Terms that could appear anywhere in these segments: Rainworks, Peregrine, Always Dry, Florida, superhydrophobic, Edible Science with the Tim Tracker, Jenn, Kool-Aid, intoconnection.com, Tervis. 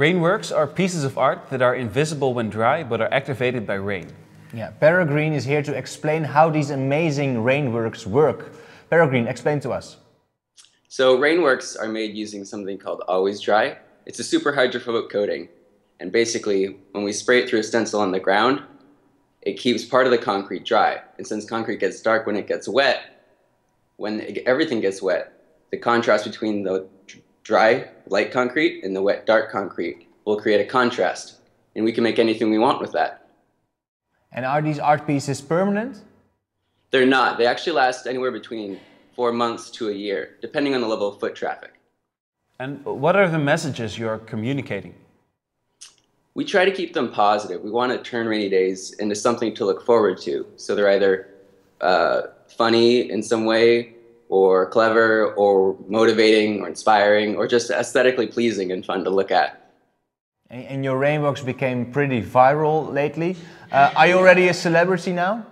Rainworks are pieces of art that are invisible when dry but are activated by rain. Yeah, Peregrine is here to explain how these amazing rainworks work. Peregrine, explain to us. So rainworks are made using something called Always Dry. It's a super hydrophobic coating. And basically, when we spray it through a stencil on the ground, it keeps part of the concrete dry. And since concrete gets dark when it gets wet, everything gets wet, the contrast between the dry, light concrete and the wet, dark concrete will create a contrast. And we can make anything we want with that. And are these art pieces permanent? They're not. They actually last anywhere between 4 months to a year, depending on the level of foot traffic. And what are the messages you're communicating? We try to keep them positive. We want to turn rainy days into something to look forward to. So they're either funny in some way, or clever, or motivating, or inspiring, or just aesthetically pleasing and fun to look at. And your rainworks became pretty viral lately. Are you already a celebrity now?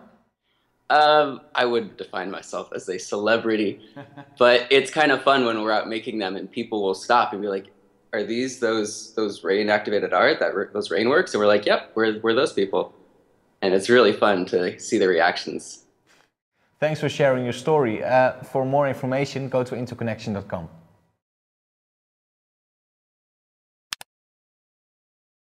I wouldn't define myself as a celebrity, but it's kind of fun when we're out making them and people will stop and be like, are these those rain-activated art, those rainworks? And we're like, yep, we're those people. And it's really fun to see the reactions. Thanks for sharing your story. For more information, go to intoconnection.com.